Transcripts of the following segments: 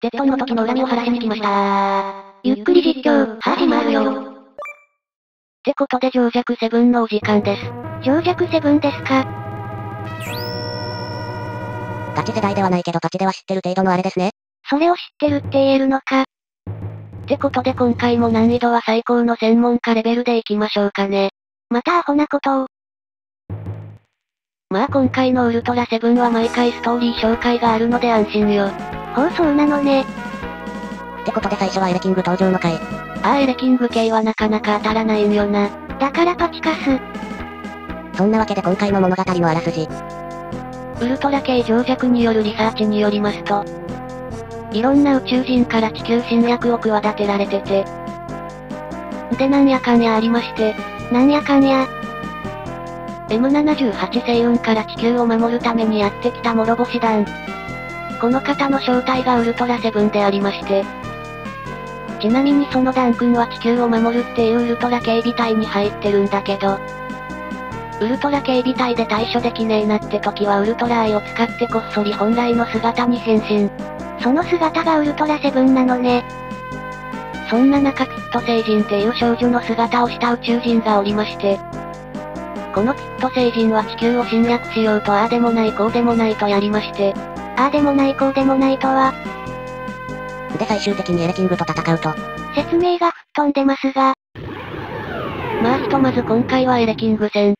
デッドの時の恨みを晴らしに来ましたー。ゆっくり実況、始まるよ。ってことで情弱セブンのお時間です。情弱セブンですか。ガチ世代ではないけどパチでは知ってる程度のあれですね。それを知ってるって言えるのか。ってことで今回も難易度は最高の専門家レベルでいきましょうかね。またアホなことを。まあ今回のウルトラセブンは毎回ストーリー紹介があるので安心よ。ほう、そうなのね。ってことで最初はエレキング登場の回。エレキング系はなかなか当たらないんよな。だからパチカス。そんなわけで今回の物語のあらすじ。ウルトラ系情弱によるリサーチによりますと、いろんな宇宙人から地球侵略を企てられてて、でなんやかんやありまして、なんやかんや、M78 星雲から地球を守るためにやってきた諸星団。この方の正体がウルトラセブンでありまして。ちなみにその団君は地球を守るっていうウルトラ警備隊に入ってるんだけど、ウルトラ警備隊で対処できねえなって時はウルトラアイを使ってこっそり本来の姿に変身。その姿がウルトラセブンなのね。そんな中キット星人っていう少女の姿をした宇宙人がおりまして、このキット星人は地球を侵略しようとああでもないこうでもないとやりまして、ああでもないこうでもないとは。で最終的にエレキングと戦うと。説明が吹っ飛んでますが。まあひとまず今回はエレキング戦。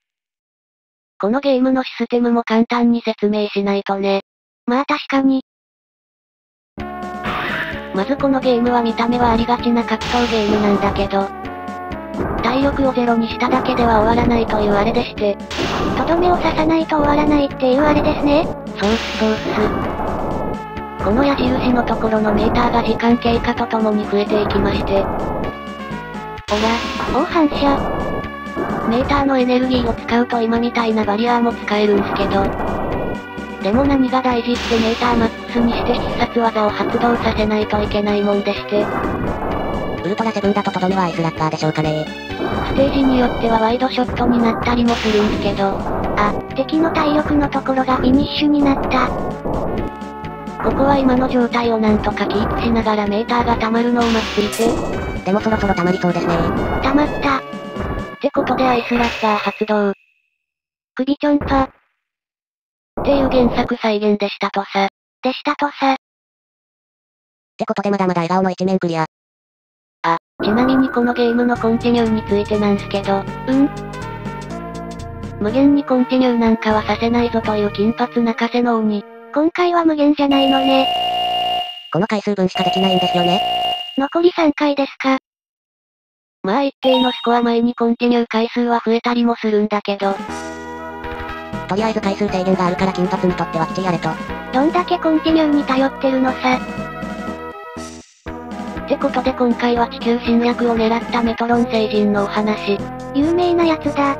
このゲームのシステムも簡単に説明しないとね。まあ確かに。まずこのゲームは見た目はありがちな格闘ゲームなんだけど、体力をゼロにしただけでは終わらないというあれでして、とどめを刺さないと終わらないっていうあれですね。そうっすそうっす。この矢印のところのメーターが時間経過とともに増えていきまして、おら、反射。メーターのエネルギーを使うと今みたいなバリアーも使えるんすけど、でも何が大事ってメーターマックスにして必殺技を発動させないといけないもんでして、ウルトラセブンだととどめはアイスラッガーでしょうかね。ステージによってはワイドショットになったりもするんすけど、敵の体力のところがフィニッシュになった。ここは今の状態をなんとかキープしながらメーターが溜まるのを待っていて、でもそろそろ溜まりそうですね。溜まった。ってことでアイスラッガー発動。首ちょんぱ。っていう原作再現でしたとさ。でしたとさ。ってことでまだまだ笑顔の一面クリア。ちなみにこのゲームのコンティニューについてなんすけど、無限にコンティニューなんかはさせないぞという金髪泣かせの鬼。今回は無限じゃないのね。この回数分しかできないんですよね。残り3回ですか。まあ一定のスコア前にコンティニュー回数は増えたりもするんだけど、とりあえず回数制限があるから金髪にとってはきちやれと。どんだけコンティニューに頼ってるのさ。ってことで今回は地球侵略を狙ったメトロン星人のお話。有名なやつだ。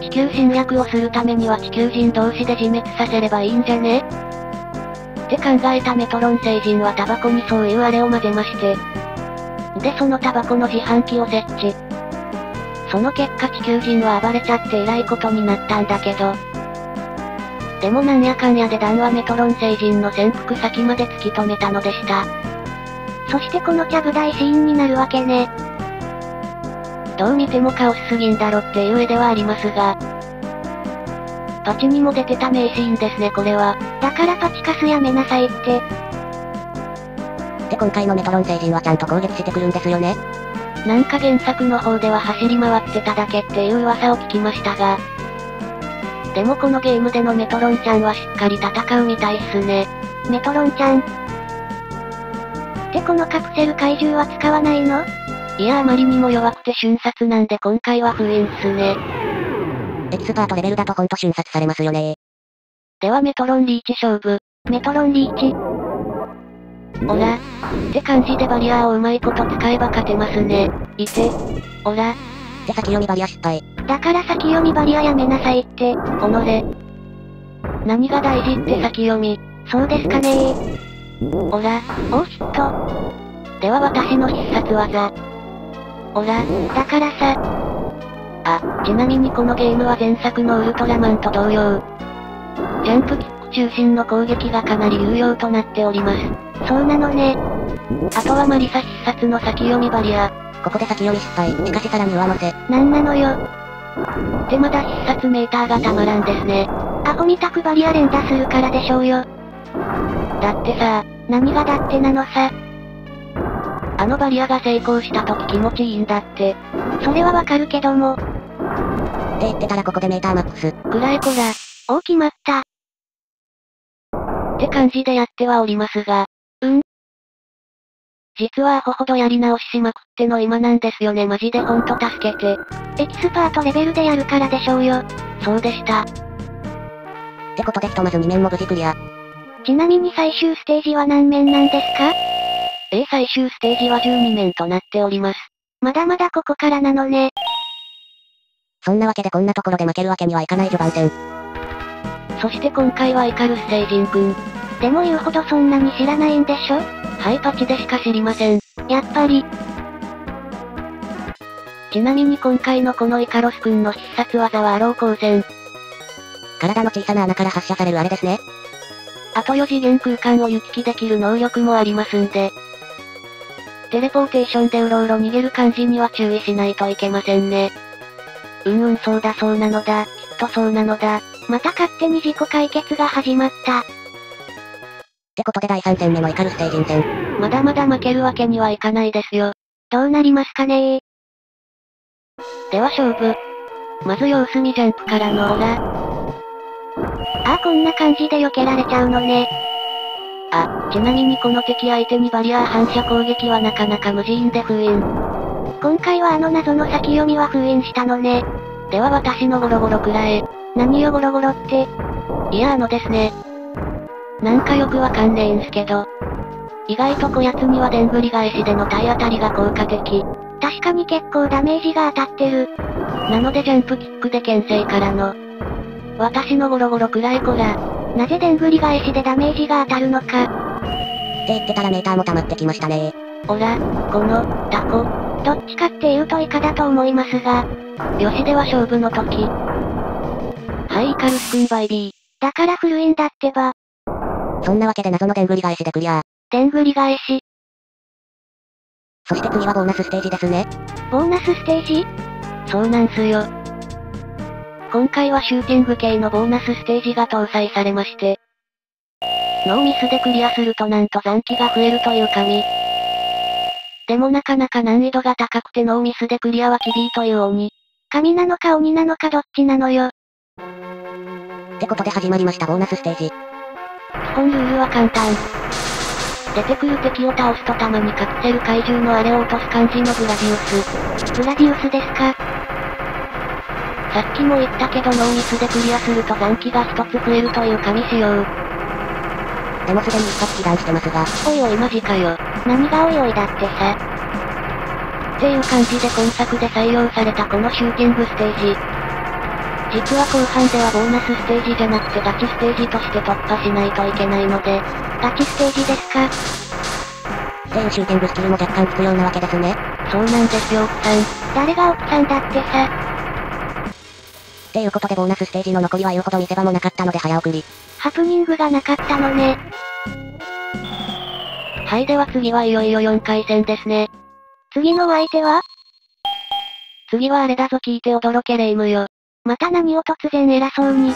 地球侵略をするためには地球人同士で自滅させればいいんじゃねって考えたメトロン星人はタバコにそういうあれを混ぜまして、でそのタバコの自販機を設置。その結果地球人は暴れちゃって偉いことになったんだけど、でもなんやかんやで弾はメトロン星人の潜伏先まで突き止めたのでした。そしてこのちゃぶ台シーンになるわけね。どう見てもカオスすぎんだろっていう絵ではありますが、パチにも出てた名シーンですねこれは。だからパチカスやめなさいって。で今回のメトロン星人はちゃんと攻撃してくるんですよね。なんか原作の方では走り回ってただけっていう噂を聞きましたが、でもこのゲームでのメトロンちゃんはしっかり戦うみたいっすね。メトロンちゃんでこのカプセル怪獣は使わないの？いやあまりにも弱くて瞬殺なんで今回は封印っすね。エキスパートレベルだとほんと瞬殺されますよね。ではメトロンリーチ勝負。メトロンリーチ。おら。って感じでバリアーをうまいこと使えば勝てますね。いて。おら。って先読みバリア失敗。だから先読みバリアやめなさいって。おのれ。何が大事って先読み。そうですかねー。オラ、おーヒット。では私の必殺技。オラ、だからさ。ちなみにこのゲームは前作のウルトラマンと同様、ジャンプキック中心の攻撃がかなり有用となっております。そうなのね。あとはマリサ必殺の先読みバリア。ここで先読み失敗。しかしさらに上乗せ。なんなのよ。でまだ必殺メーターがたまらんですね。アホみたくバリア連打するからでしょうよ。だってさ、何がだってなのさ。あのバリアが成功した時気持ちいいんだって。それはわかるけども。って言ってたらここでメーターマックス。くらえこら。おお決まった。って感じでやってはおりますが。実はアホほどやり直ししまくっての今なんですよね。マジでほんと助けて。エキスパートレベルでやるからでしょうよ。そうでした。ってことでひとまず2面も無事クリア。ちなみに最終ステージは何面なんですか？最終ステージは12面となっております。まだまだここからなのね。そんなわけでこんなところで負けるわけにはいかない序盤戦。そして今回はイカルス星人くん。でも言うほどそんなに知らないんでしょ？はい、パチでしか知りません。やっぱり。ちなみに今回のこのイカロスくんの必殺技はアロー光線。体の小さな穴から発射されるあれですね。あと4次元空間を行き来できる能力もありますんで。テレポーテーションでうろうろ逃げる感じには注意しないといけませんね。そうだそうなのだ、きっとそうなのだ。また勝手に自己解決が始まった。ってことで第3戦目のイカルス星人戦。まだまだ負けるわけにはいかないですよ。どうなりますかねー。では勝負。まず様子見ジャンプからのオーラ。あーこんな感じで避けられちゃうのね。あ、ちなみにこの敵相手にバリアー反射攻撃はなかなか無人で封印。今回はあの謎の先読みは封印したのね。では私のゴロゴロくらえ。何よゴロゴロって。いやですね。なんかよくわかんねえんすけど。意外とこやつにはでんぐり返しでの体当たりが効果的。確かに結構ダメージが当たってる。なのでジャンプキックで牽制からの。私のゴロゴロくらえこら。なぜでんぐり返しでダメージが当たるのか。って言ってたらメーターも溜まってきましたね。おら、この、タコ。どっちかっていうとイカだと思いますが。よしでは勝負の時。はい、イカルスくんバイビー。だから古いんだってば。そんなわけで謎のでんぐり返しでクリア。でんぐり返し。そして次はボーナスステージですね。ボーナスステージ？そうなんすよ。今回はシューティング系のボーナスステージが搭載されまして。ノーミスでクリアするとなんと残機が増えるという神。でもなかなか難易度が高くてノーミスでクリアはキビーという鬼。神なのか鬼なのかどっちなのよ。ってことで始まりましたボーナスステージ。基本ルールは簡単。出てくる敵を倒すとたまにカプセル怪獣のあれを落とす感じのグラディウス。グラディウスですか。さっきも言ったけどノーミスでクリアすると残機が1つ増えるという神仕様。でもすでに一発被弾してますが。おいおいマジかよ。何がおいおいだってさ。っていう感じで今作で採用されたこのシューティングステージ。実は後半ではボーナスステージじゃなくてガチステージとして突破しないといけないので。ガチステージですか。っていうシューティングスキルも若干必要なわけですね。そうなんですよ奥さん。誰が奥さんだってさ。っていうことでボーナスステージの残りは言うほど見せ場もなかったので早送り。ハプニングがなかったのね。はいでは次はいよいよ4回戦ですね。次のお相手は？次はあれだぞ聞いて驚けレイムよ。また何を突然偉そうに。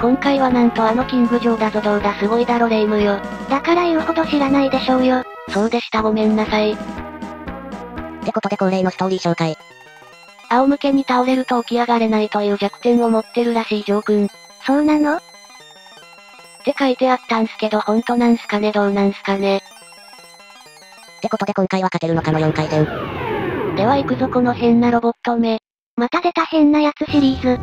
今回はなんとあのキングジョーだぞどうだすごいだろレイムよ。だから言うほど知らないでしょうよ。そうでしたごめんなさい。ってことで恒例のストーリー紹介。仰向けに倒れると起き上がれないという弱点を持ってるらしいジョー君。そうなの？って書いてあったんすけどほんとなんすかねどうなんすかね。ってことで今回は勝てるのかの4回戦。では行くぞこの変なロボットめ。また出た変なやつシリーズ。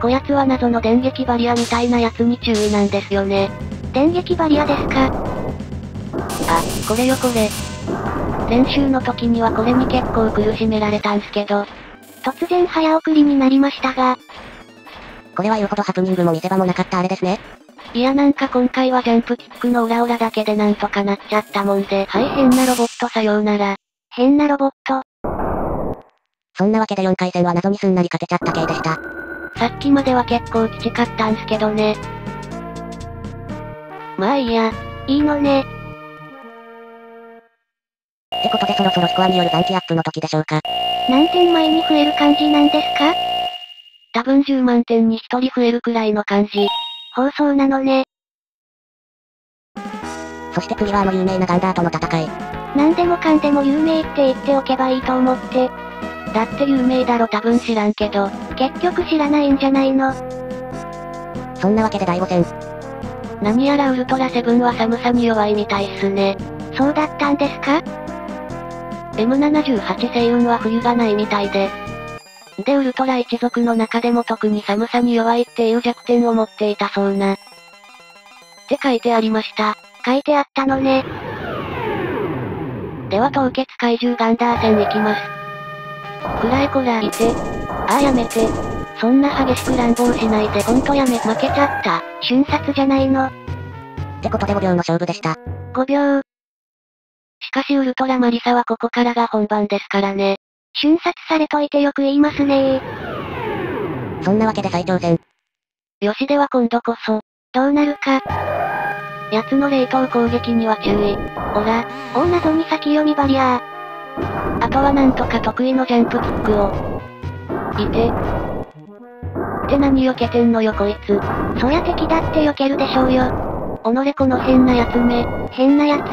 こやつは謎の電撃バリアみたいなやつに注意なんですよね。電撃バリアですか。あ、これよこれ。練習の時にはこれに結構苦しめられたんすけど。突然早送りになりましたが。これは言うほどハプニングも見せ場もなかったあれですね。いやなんか今回はジャンプキックのオラオラだけでなんとかなっちゃったもんで。はい変なロボットさようなら。変なロボット。そんなわけで4回戦は謎にすんなり勝てちゃった系でした。さっきまでは結構きちかったんすけどね。まあいいや、いいのね。ってことでそろそろスコアによる残機アップの時でしょうか。何点前に増える感じなんですか？多分10万点に1人増えるくらいの感じ。放送なのね。そして次はあの有名なガンダーとの戦い。何でもかんでも有名って言っておけばいいと思って。だって有名だろ多分知らんけど、結局知らないんじゃないの。そんなわけで第5戦。何やらウルトラセブンは寒さに弱いみたいっすね。そうだったんですか？ M78 星雲は冬がないみたいで。でウルトラ一族の中でも特に寒さに弱いっていう弱点を持っていたそうな。って書いてありました。書いてあったのね。では凍結怪獣ガンダー戦行きます。くらえこらいて。ああやめて。そんな激しく乱暴しないでほんとやめ。負けちゃった。瞬殺じゃないの。ってことで5秒の勝負でした。5秒。しかしウルトラマリサはここからが本番ですからね。瞬殺されといてよく言いますねー。そんなわけで最強戦。よしでは今度こそ、どうなるか。奴の冷凍攻撃には注意。おら、大謎に先読みバリアー。あとはなんとか得意のジャンプキックを。いて。って何避けてんのよこいつ。そや敵だって避けるでしょうよ。おのれこの変なやつめ。変なやつ。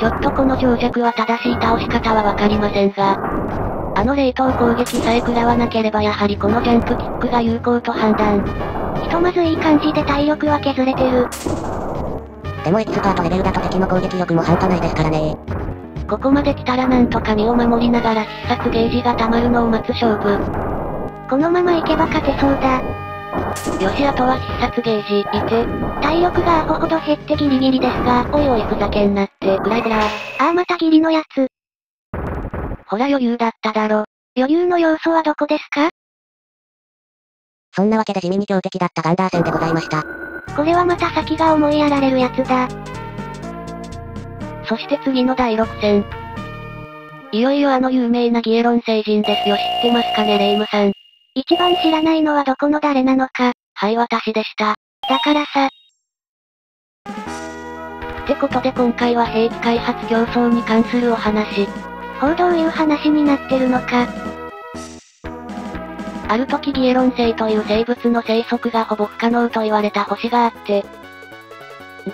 ちょっとこの情弱は正しい倒し方はわかりませんが、あの冷凍攻撃さえ食らわなければやはりこのジャンプキックが有効と判断。ひとまずいい感じで体力は削れてる。でもエキスパートレベルだと敵の攻撃力も半端ないですからね。ここまで来たらなんとか身を守りながら必殺ゲージが溜まるのを待つ勝負。このままいけば勝てそうだ。よしあとは必殺ゲージ、いて。体力がアホほど減ってギリギリですが、おいおいふざけんなって、ぐらいぐらい。ああまたギリのやつ。ほら余裕だっただろ。余裕の要素はどこですか？そんなわけで地味に強敵だったガンダー戦でございました。これはまた先が思いやられるやつだ。そして次の第6戦。いよいよあの有名なギエロン星人ですよ。知ってますかねレイムさん。一番知らないのはどこの誰なのか。はい、私でした。だからさ。ってことで今回は兵器開発競争に関するお話。ほう、どういう話になってるのか。ある時ギエロン星という生物の生息がほぼ不可能と言われた星があって。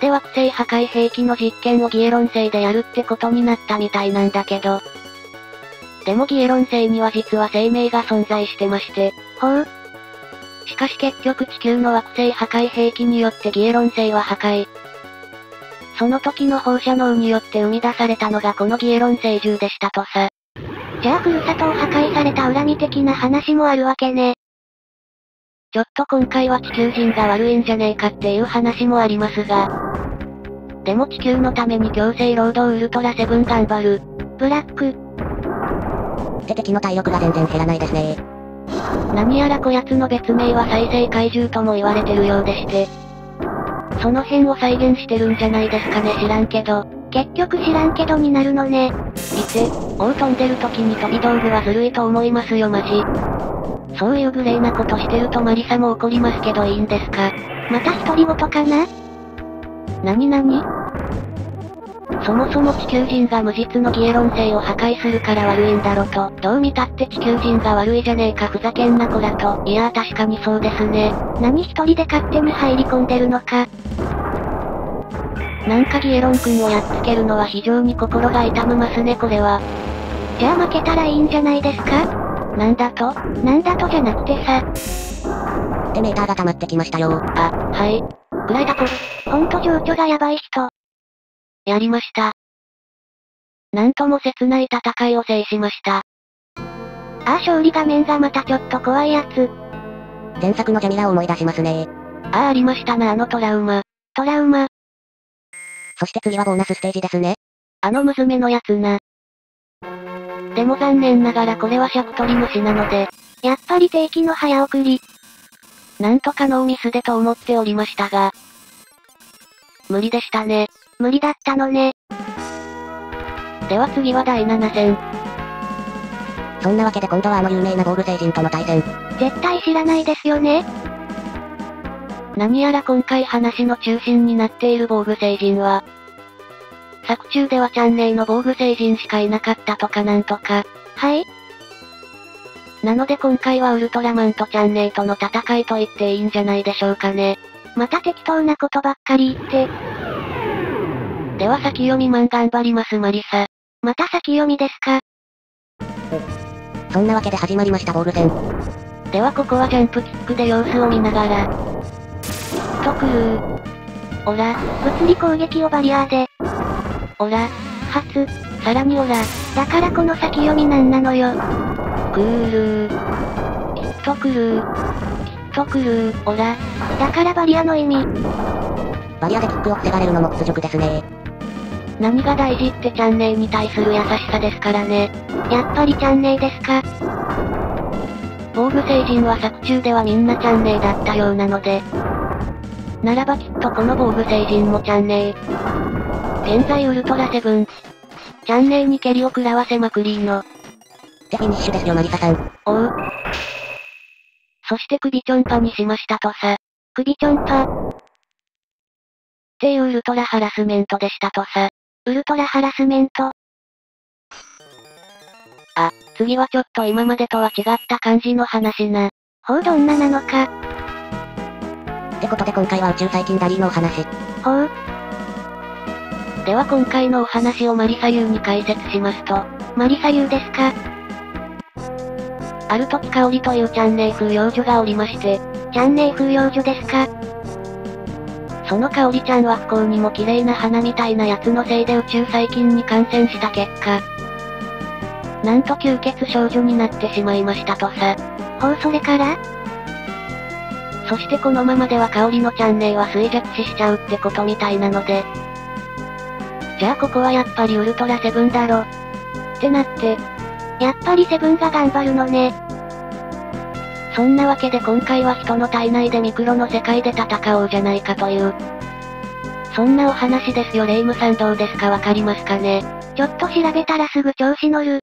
で惑星破壊兵器の実験をギエロン星でやるってことになったみたいなんだけど。でもギエロン星には実は生命が存在してまして。ほう。しかし結局地球の惑星破壊兵器によってギエロン星は破壊。その時の放射能によって生み出されたのがこのギエロン星獣でしたとさ。じゃあふるさとを破壊された恨み的な話もあるわけね。ちょっと今回は地球人が悪いんじゃねえかっていう話もありますが。でも地球のために強制労働ウルトラセブン頑張る。ブラック。敵の体力が全然減らないですね。何やらこやつの別名は再生怪獣とも言われてるようでして。その辺を再現してるんじゃないですかね知らんけど。結局知らんけどになるのね。いて、おう飛んでる時に飛び道具はずるいと思いますよマジ。そういうグレーなことしてるとマリサも怒りますけどいいんですか。また独り言かな？なに？そもそも地球人が無実のギエロン星を破壊するから悪いんだろと、どう見たって地球人が悪いじゃねえかふざけんなこらと、いやー確かにそうですね。何一人で勝手に入り込んでるのか。なんかギエロン君をやっつけるのは非常に心が痛むますねこれは。じゃあ負けたらいいんじゃないですか？なんだとじゃなくてさ。ってメーターが溜まってきましたよ。あ、はい。ぐらいだこ。ほんと情緒がやばい人。やりました。なんとも切ない戦いを制しました。ああ、勝利画面がまたちょっと怖いやつ。前作のジャミラを思い出しますね。ああ、ありましたな、あのトラウマ。そして次はボーナスステージですね。あの娘のやつな。でも残念ながらこれはシャクトリムシなので、やっぱり定期の早送り。なんとかノーミスでと思っておりましたが、無理でしたね。無理だったのね。では次は第7戦。そんなわけで今度はあの有名な防具星人との対戦。絶対知らないですよね。何やら今回話の中心になっている防具星人は、作中ではチャンネイの防具星人しかいなかったとかなんとか。はい。なので今回はウルトラマンとチャンネイとの戦いと言っていいんじゃないでしょうかね。また適当なことばっかり言って。では先読みマン頑張りますマリサ。また先読みですか。そんなわけで始まりました防具戦。ではここはジャンプキックで様子を見ながら。とクルー。オラ。物理攻撃をバリアーで。オラ。発。さらにオラ。だからこの先読みなんなのよ。クールー。きっとクルー。きっとクルー。オラ。だからバリアの意味。バリアでキックを防がれるのも屈辱ですね。何が大事ってチャンネイに対する優しさですからね。やっぱりチャンネイですか。防具星人は作中ではみんなチャンネイだったようなので、ならばきっとこの防具星人もチャンネイ。現在ウルトラセブン。チャンネイに蹴りを食らわせまくりーの。でフィニッシュですよマリサさん。おう。そして首ちょんぱにしましたとさ。首ちょんぱっていうウルトラハラスメントでしたとさ。ウルトラハラスメント。あ、次はちょっと今までとは違った感じの話な。ほう、どんななのか。ってことで今回は宇宙最近ダリーのお話。ほう。では今回のお話をマリサユーに解説しますと。マリサユーですか。ある時香織というチャンネイ風幼女がおりまして。チャンネイ風幼女ですか。その香織ちゃんは不幸にも綺麗な花みたいなやつのせいで宇宙細菌に感染した結果、なんと吸血少女になってしまいましたとさ。ほう、それから?そしてこのままでは香織のチャンネイは衰弱死しちゃうってことみたいなので、じゃあここはやっぱりウルトラセブンだろってなって、やっぱりセブンが頑張るのね。そんなわけで今回は人の体内でミクロの世界で戦おうじゃないかという、そんなお話ですよ。レイムさんどうですか、わかりますかね。ちょっと調べたらすぐ調子乗る。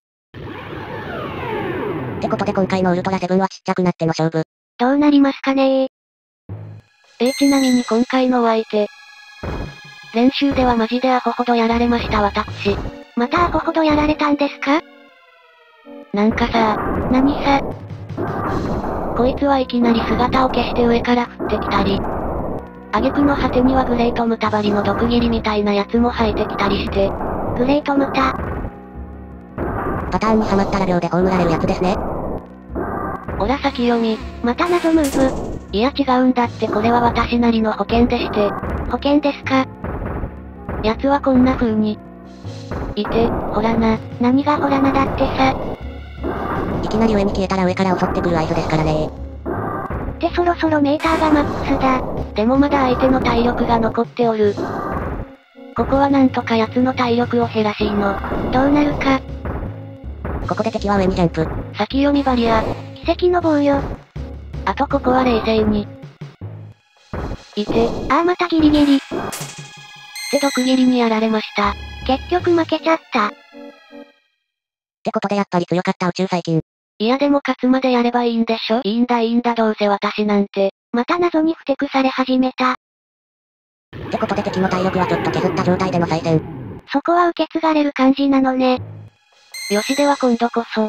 ってことで今回のウルトラセブンはちっちゃくなっての勝負。どうなりますかねー。ちなみに今回のお相手。練習ではマジでアホほどやられました私。またアホほどやられたんですか?なんかさ、何さ。こいつはいきなり姿を消して上から降ってきたり、挙句の果てにはグレートムタバリの毒斬りみたいなやつも生えてきたりして、グレートムタ。パターンにはまったら秒で葬られるやつですね。オラ先読み、また謎ムーブ。いや違うんだってこれは私なりの保険でして。保険ですか?やつはこんな風に。いて、ほらな。何がほらなだってさ。いきなり上に消えたら上から襲ってくる合図ですからね。ってそろそろメーターがマックスだ。でもまだ相手の体力が残っておる。ここはなんとか奴の体力を減らしいの。どうなるか。ここで敵は上にジャンプ。先読みバリア。奇跡の棒よ。あとここは冷静に。いて。ああまたギリギリ。って毒斬りにやられました。結局負けちゃった。ってことでやっぱり強かった宇宙最近。いやでも勝つまでやればいいんでしょ。いいんだいいんだどうせ私なんて。また謎にふてくされ始めた。ってことで敵の体力はちょっと削った状態での再戦。そこは受け継がれる感じなのね。よしでは今度こそ。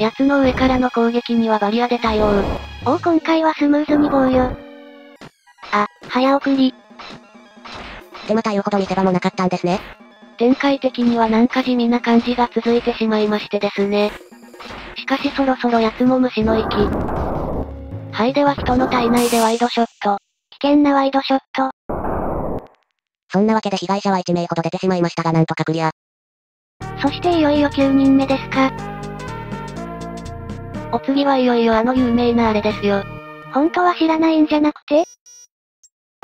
奴の上からの攻撃にはバリアで対応。おお今回はスムーズに防御。あ、早送り。ってまた言うほど見せ場もなかったんですね。展開的にはなんか地味な感じが続いてしまいましてですね。しかしそろそろ奴も虫の息。はいでは人の体内でワイドショット。危険なワイドショット。そんなわけで被害者は1名ほど出てしまいましたがなんとかクリア。そしていよいよ9人目ですか。お次はいよいよあの有名なあれですよ。本当は知らないんじゃなくて?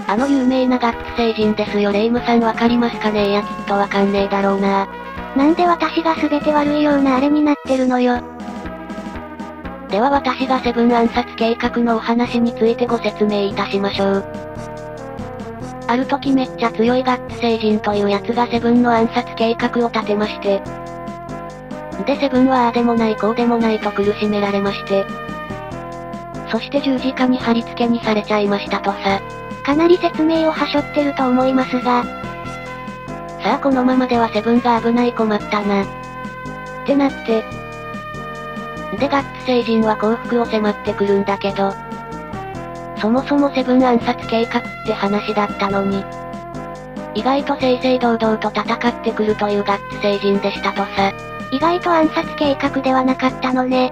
あの有名なガッツ星人ですよ。レイムさんわかりますかね。いやきっとわかんねえだろうな。なんで私が全て悪いようなあれになってるのよ。では私がセブン暗殺計画のお話についてご説明いたしましょう。ある時めっちゃ強いガッツ星人というやつがセブンの暗殺計画を立てまして、でセブンはああでもないこうでもないと苦しめられまして。そして十字架に貼り付けにされちゃいましたとさ。かなり説明をはしょってると思いますが。さあこのままではセブンが危ない困ったな。ってなって。でガッツ星人は降伏を迫ってくるんだけど。そもそもセブン暗殺計画って話だったのに。意外と正々堂々と戦ってくるというガッツ星人でしたとさ。意外と暗殺計画ではなかったのね。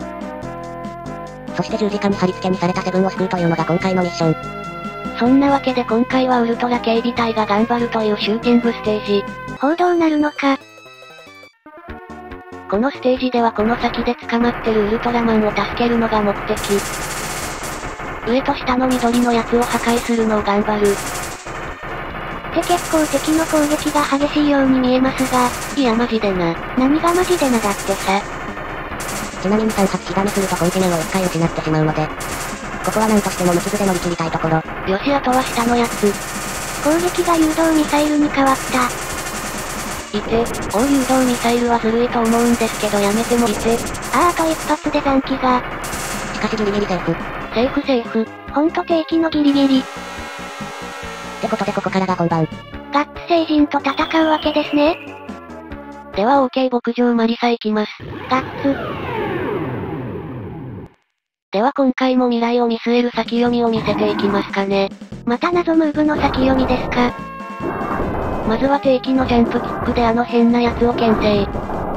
そして十字架に貼り付けにされたセブンを救うというのが今回のミッション。そんなわけで今回はウルトラ警備隊が頑張るというシューティングステージ。報道なるのか。このステージではこの先で捕まってるウルトラマンを助けるのが目的。上と下の緑のやつを破壊するのを頑張る。って結構敵の攻撃が激しいように見えますが、いやマジでな。何がマジでなだってさ。ちなみに3発火種するとコンティニューを1回失ってしまうので、ここは何としても無傷で乗り切りたいところ。よしあとは下のやつ。攻撃が誘導ミサイルに変わった。いて、こう誘導ミサイルはずるいと思うんですけどやめてもいて。あと一発で残機が。しかしギリギリセーフ。セーフセーフ。ほんと定期のギリギリ。ってことでここからが本番。ガッツ星人と戦うわけですね。では OK 牧場マリサ行きます。ガッツ。では今回も未来を見据える先読みを見せていきますかね。また謎ムーブの先読みですか。まずは定期のジャンプキックであの変なやつを牽制。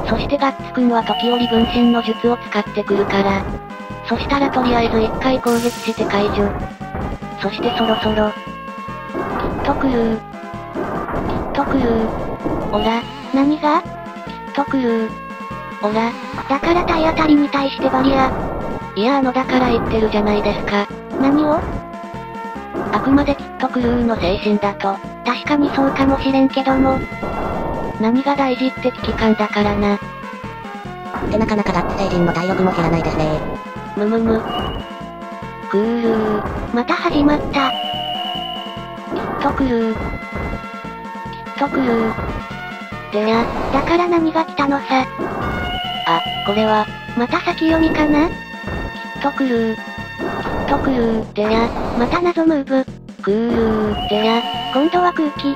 そしてガッツくんは時折分身の術を使ってくるから。そしたらとりあえず一回攻撃して解除。そしてそろそろ。きっと来るー。きっと来るー。おら。何が？きっと来るー。おら。だから体当たりに対してバリア。いやだから言ってるじゃないですか。何を？あくまできっと来るーの精神だと。確かにそうかもしれんけども。何が大事って危機感だからな。ってなかなかガッツ星人の体力も減らないですね。むむむ。くーるー。また始まった。きっとくるー。きっとくるー。でや、だから何が来たのさ。あ、これは、また先読みかな？きっとくるー。きっとくるー。でや、また謎ムーブ。くーるー。でや、今度は空気。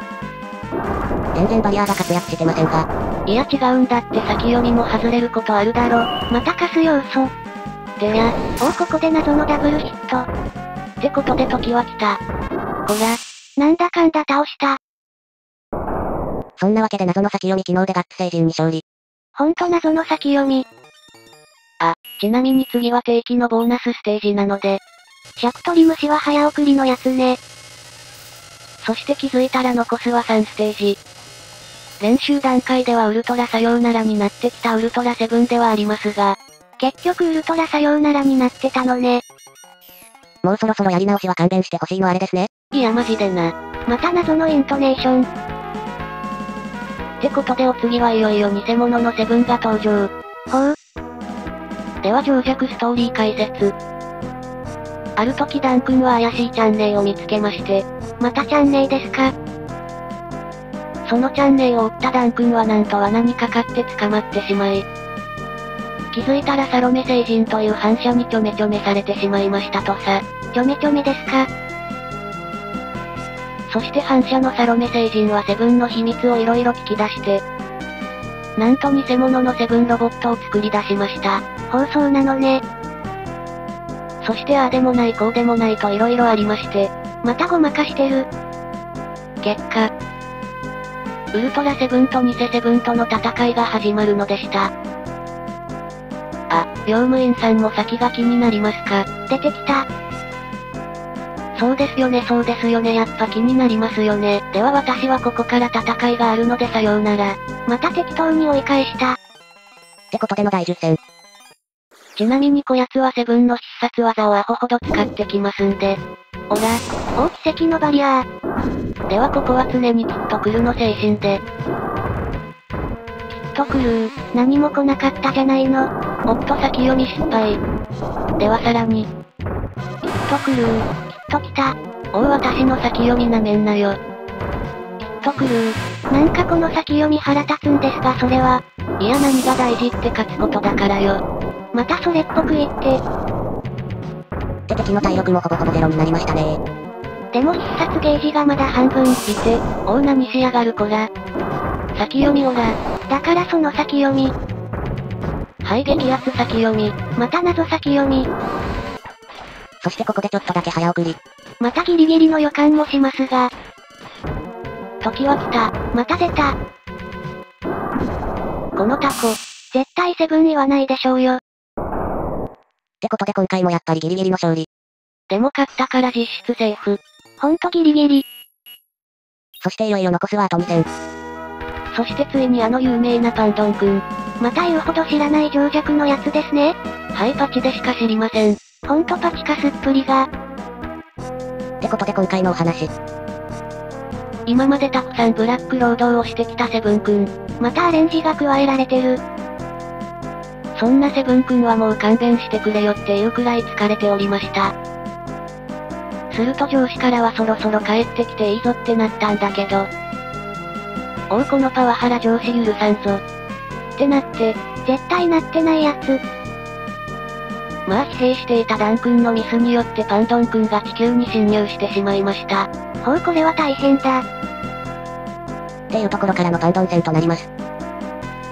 全然バリアーが活躍してませんが。いや違うんだって先読みも外れることあるだろ。またカス要素。でや、ここで謎のダブルヒット。ってことで時は来た。こら、なんだかんだ倒した。そんなわけで謎の先読み機能でガッツ星人に勝利。ほんと謎の先読み。あ、ちなみに次は定期のボーナスステージなので。シャクトリムシは早送りのやつね。そして気づいたら残すは3ステージ。練習段階ではウルトラさようならになってきたウルトラセブンではありますが、結局ウルトラさようならになってたのね。もうそろそろやり直しは勘弁してほしいのあれですね。いやマジでな。また謎のイントネーション。ってことでお次はいよいよ偽物のセブンが登場。ほう。では情弱ストーリー解説。ある時ダン君は怪しいチャンネルを見つけまして、またチャンネルですか？そのチャンネルを追ったダン君はなんと罠にかかって捕まってしまい、気づいたらサロメ星人という反射にちょめちょめされてしまいましたとさ。ちょめちょめですか？そして反射のサロメ星人はセブンの秘密をいろいろ聞き出して、なんと偽物のセブンロボットを作り出しました。放送なのね。そしてああでもないこうでもないといろいろありまして、またごまかしてる。結果、ウルトラセブンと偽セブンとの戦いが始まるのでした。あ、業務員さんも先が気になりますか？出てきた。そうですよねそうですよねやっぱ気になりますよね。では私はここから戦いがあるのでさようなら。また適当に追い返した。ってことでの第10戦。ちなみにこやつはセブンの必殺技をアホほど使ってきますんで。おら、お奇跡のバリアー。ではここは常にきっと来るの精神で。きっと来るー。何も来なかったじゃないの。おっと先読み失敗。ではさらに。きっと来るー。きっと来た。おう私の先読みなめんなよ。きっと来るー。なんかこの先読み腹立つんですがそれは。いや何が大事って勝つことだからよ。またそれっぽく言って。って敵の体力もほぼほぼゼロになりましたね。でも必殺ゲージがまだ半分。見て、大波しやがるこら。先読みおら。だからその先読み。はい激アツ先読み。また謎先読み。そしてここでちょっとだけ早送り。またギリギリの予感もしますが。時は来た。また出た。このタコ。絶対セブン言わないでしょうよ。ってことで今回もやっぱりギリギリの勝利。でも勝ったから実質セーフ。ほんとギリギリ。そしていよいよ残すはあと2戦。そしてついにあの有名なパンドンくん。また言うほど知らない情弱のやつですね。はいパチでしか知りません。ほんとパチかすっぷりが。ってことで今回のお話。今までたくさんブラック労働をしてきたセブン君。またアレンジが加えられてる。そんなセブン君はもう勘弁してくれよっていうくらい疲れておりました。すると上司からはそろそろ帰ってきていいぞってなったんだけど。おうこのパワハラ上司許さんぞ。ってなって、絶対なってないやつ。まあ疲弊していたダン君のミスによってパンドン君が地球に侵入してしまいました。ほうこれは大変だ。っていうところからのパンドン戦となります。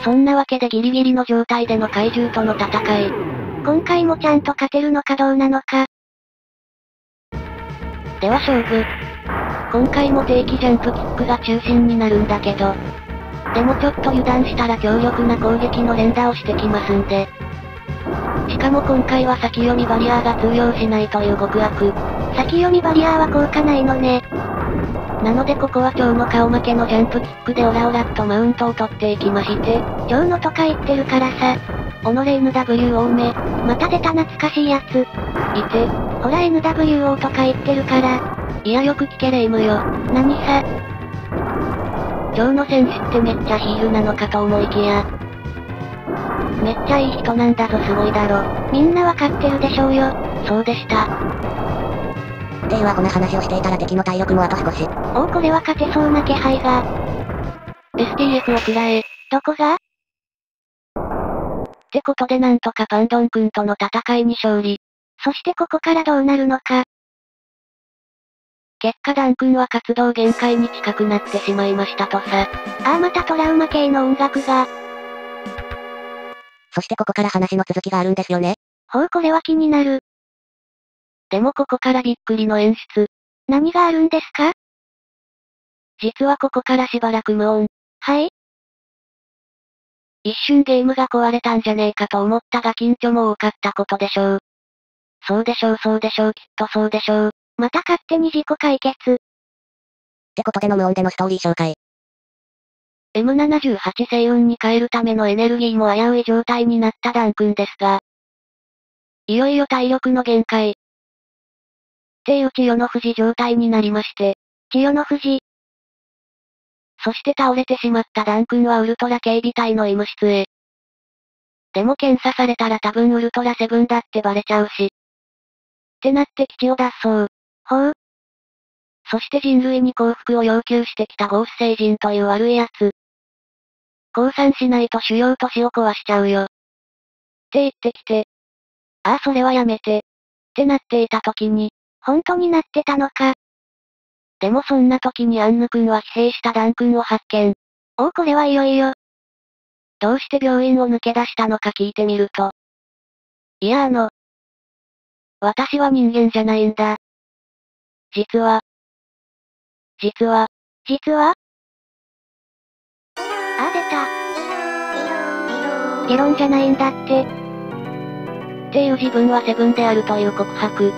そんなわけでギリギリの状態での怪獣との戦い。今回もちゃんと勝てるのかどうなのか。では勝負。今回も定期ジャンプキックが中心になるんだけど。でもちょっと油断したら強力な攻撃の連打をしてきますんで。しかも今回は先読みバリアーが通用しないという極悪。先読みバリアーは効果ないのね。なのでここは蝶の顔負けのジャンプキックでオラオラっとマウントを取っていきまして、蝶のとか言ってるからさ。おのれ NW 多め。また出た懐かしいやつ。いて、ほら NW 多とか言ってるから。いやよく聞けレイムよ。何さ。蝶の戦士ってめっちゃヒールなのかと思いきや。めっちゃいい人なんだぞすごいだろ。みんなわかってるでしょうよ。そうでした。っていうアホな話をしていたら敵の体力もあと少し。おおこれは勝てそうな気配が。 STF を食らえ。どこがってことでなんとかパンドン君との戦いに勝利。そしてここからどうなるのか。結果ダン君は活動限界に近くなってしまいましたとさ。ああまたトラウマ系の音楽が。そしてここから話の続きがあるんですよね。ほうこれは気になる。でもここからびっくりの演出。何があるんですか？実はここからしばらく無音。はい？一瞬ゲームが壊れたんじゃねえかと思ったが緊張も多かったことでしょう。そうでしょうそうでしょうきっとそうでしょう。また勝手に自己解決。ってことでの無音でのストーリー紹介。M78 星雲に変えるためのエネルギーも危うい状態になったダン君ですが、いよいよ体力の限界。っていう千代の富士状態になりまして。千代の富士。そして倒れてしまったダン君はウルトラ警備隊の医務室へ。でも検査されたら多分ウルトラセブンだってバレちゃうし。ってなって基地を脱走。ほう。そして人類に降伏を要求してきたゴース星人という悪いやつ。降参しないと主要都市を壊しちゃうよ。って言ってきて。ああそれはやめて。ってなっていた時に。本当になってたのか。でもそんな時にアンヌ君は疲弊したダン君を発見。おおこれはいよいよ。どうして病院を抜け出したのか聞いてみると。いや私は人間じゃないんだ。実はあ出た。ゲロンじゃないんだって。っていう自分はセブンであるという告白。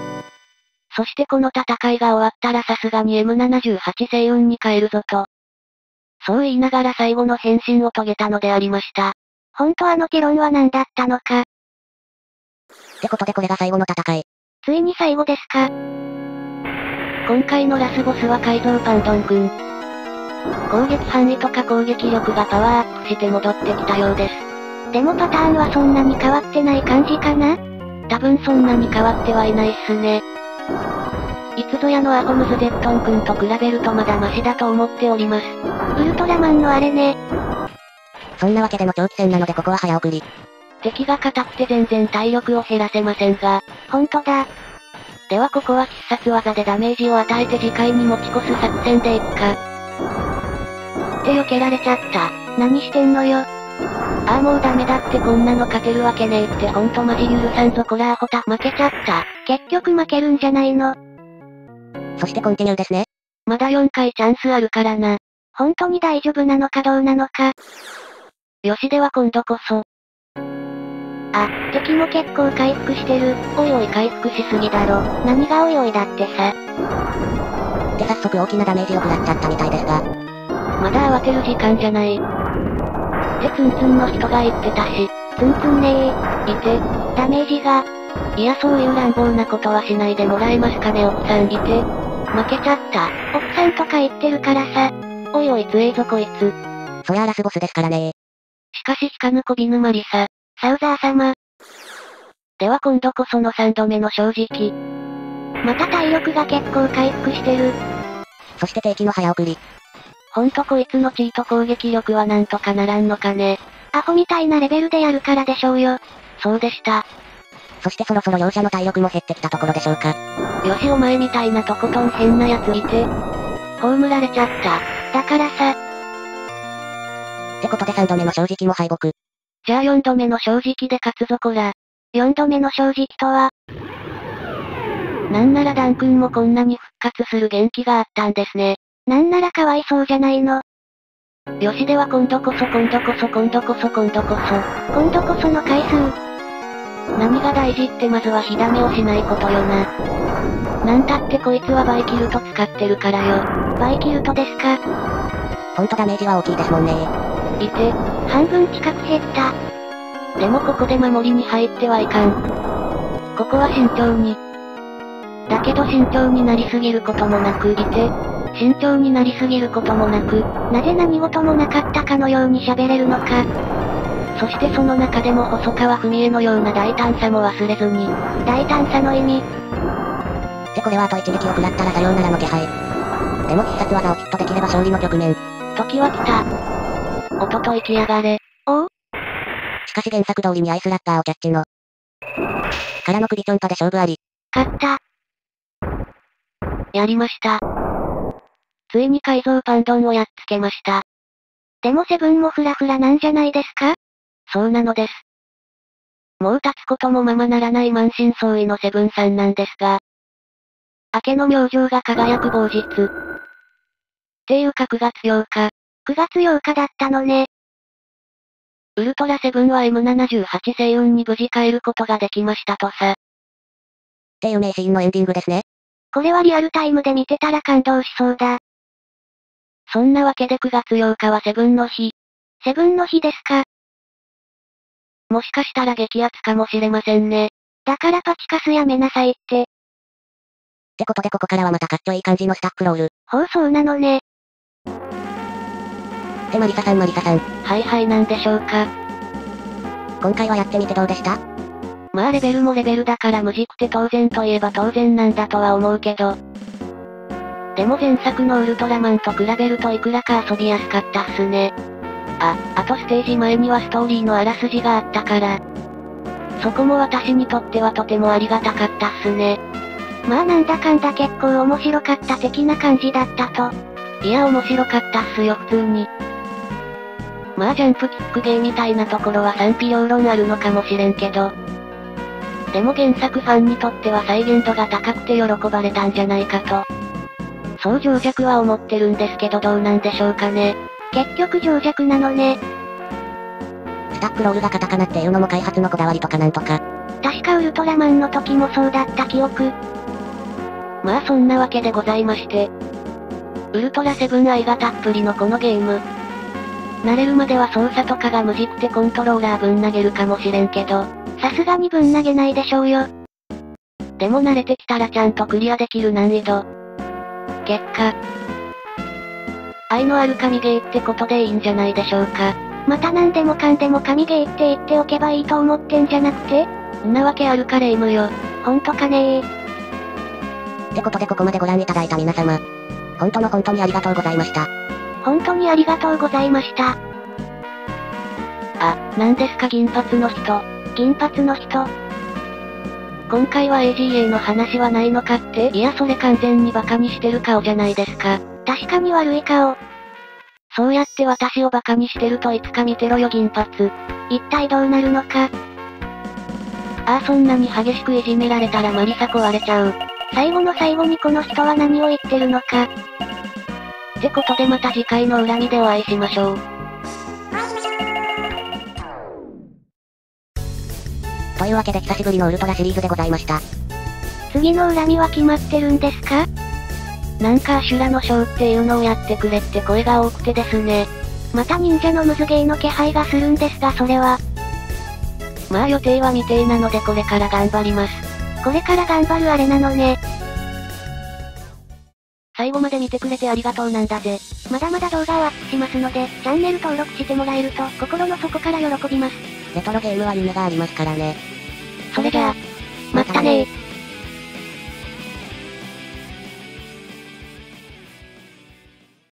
そしてこの戦いが終わったらさすがに M78 星雲に変えるぞと。そう言いながら最後の変身を遂げたのでありました。ほんとあのケロンは何だったのか。ってことでこれが最後の戦い。ついに最後ですか。今回のラスボスは改造パンドン君。攻撃範囲とか攻撃力がパワーアップして戻ってきたようです。でもパターンはそんなに変わってない感じかな？多分そんなに変わってはいないっすね。いつぞやのアホムズゼットン君と比べるとまだマシだと思っております。ウルトラマンのあれね。そんなわけでも長期戦なのでここは早送り。敵が硬くて全然体力を減らせませんが、ほんとだ。ではここは必殺技でダメージを与えて次回に持ち越す作戦でいくか。って避けられちゃった。何してんのよ。ああもうダメだってこんなの勝てるわけねえってほんとマジ許さんぞこらアホた。負けちゃった。結局負けるんじゃないの。そしてコンティニューですね。まだ4回チャンスあるからな。本当に大丈夫なのかどうなのか。よしでは今度こそ。あ、敵も結構回復してる。おいおい回復しすぎだろ。何がおいおいだってさ。で早速大きなダメージを食らっちゃったみたいですが。まだ慌てる時間じゃない。ってツンツンの人が言ってたし。ツンツンねえ。いて。ダメージが。いやそういう乱暴なことはしないでもらえますかね奥さん。いて。負けちゃった。奥さんとか言ってるからさ。おいおい強えぞこいつ。そりゃラスボスですからね。しかし引かぬこびぬまりさ。サウザー様。では今度こその3度目の正直。また体力が結構回復してる。そして定期の早送り。ほんとこいつのチート攻撃力はなんとかならんのかね。アホみたいなレベルでやるからでしょうよ。そうでした。そしてそろそろ容赦の体力も減ってきたところでしょうか。よしお前みたいなとことん変なやついて。葬られちゃった。だからさ。ってことで3度目の正直も敗北。じゃあ4度目の正直で勝つぞこら。4度目の正直とは。なんならダン君もこんなに復活する元気があったんですね。なんならかわいそうじゃないの。よしでは今度こその回数。何が大事ってまずは火ダメをしないことよな。なんたってこいつはバイキルト使ってるからよ。バイキルトですか。ほんとダメージは大きいですもんね。いて、半分近く減った。でもここで守りに入ってはいかん。ここは慎重に。だけど慎重になりすぎることもなく、いて、慎重になりすぎることもなく、なぜ何事もなかったかのように喋れるのか。そしてその中でも細川文江のような大胆さも忘れずに。大胆さの意味。ってこれはあと一撃を食らったらさようならの気配。でも必殺技をヒットできれば勝利の局面。時は来た。おととい来やがれ。おお。しかし原作通りにアイスラッパーをキャッチの。からの首ちょんぱで勝負あり。勝った。やりました。ついに改造パンドンをやっつけました。でもセブンもフラフラなんじゃないですか？そうなのです。もう立つこともままならない満身創痍のセブンさんなんですが。明けの明星が輝く某日。っていうか9月8日。9月8日だったのね。ウルトラセブンは M78 星雲に無事帰ることができましたとさ。っていう名シーンのエンディングですね。これはリアルタイムで見てたら感動しそうだ。そんなわけで9月8日はセブンの日。セブンの日ですか。もしかしたら激アツかもしれませんね。だからパチカスやめなさいって。ってことでここからはまたかっちょいい感じのスタッフロール。ほうそうなのね。ってマリサさん。はいはいなんでしょうか。今回はやってみてどうでした？まあレベルもレベルだから無事くて当然といえば当然なんだとは思うけど。でも前作のウルトラマンと比べるといくらか遊びやすかったっすね。あとステージ前にはストーリーのあらすじがあったから。そこも私にとってはとてもありがたかったっすね。まあなんだかんだ結構面白かった的な感じだったと。いや面白かったっすよ普通に。まあジャンプキックゲーみたいなところは賛否両論あるのかもしれんけど。でも原作ファンにとっては再現度が高くて喜ばれたんじゃないかと。そう情弱は思ってるんですけどどうなんでしょうかね。結局情弱なのね。スタッフロールがカタカナっていうのも開発のこだわりとかなんとか。確かウルトラマンの時もそうだった記憶。まあそんなわけでございまして。ウルトラセブン愛がたっぷりのこのゲーム。慣れるまでは操作とかが無事くてコントローラーぶん投げるかもしれんけど、さすがにぶん投げないでしょうよ。でも慣れてきたらちゃんとクリアできる難易度。結果。愛のある神ゲーってことでいいんじゃないでしょうか。また何でもかんでも神ゲーって言っておけばいいと思ってんじゃなくて？んなわけあるかレイムよ。ほんとかねー。ってことでここまでご覧いただいた皆様、本当にありがとうございました。本当にありがとうございました。あ、なんですか銀髪の人。銀髪の人？今回は AGA の話はないのかって、いやそれ完全にバカにしてる顔じゃないですか。確かに悪い顔。そうやって私をバカにしてるといつか見てろよ銀髪。一体どうなるのか。ああそんなに激しくいじめられたらマリサ壊れちゃう。最後の最後にこの人は何を言ってるのか。ってことでまた次回の恨みでお会いしましょう。というわけで久しぶりのウルトラシリーズでございました。次の恨みは決まってるんですか？なんかアシュラのショーっていうのをやってくれって声が多くてですね。また忍者のムズゲーの気配がするんですがそれは。まあ予定は未定なのでこれから頑張ります。これから頑張るあれなのね。最後まで見てくれてありがとうなんだぜ。まだまだ動画をアップしますので、チャンネル登録してもらえると心の底から喜びます。レトロゲームは夢がありますからね。それじゃあ、またねー。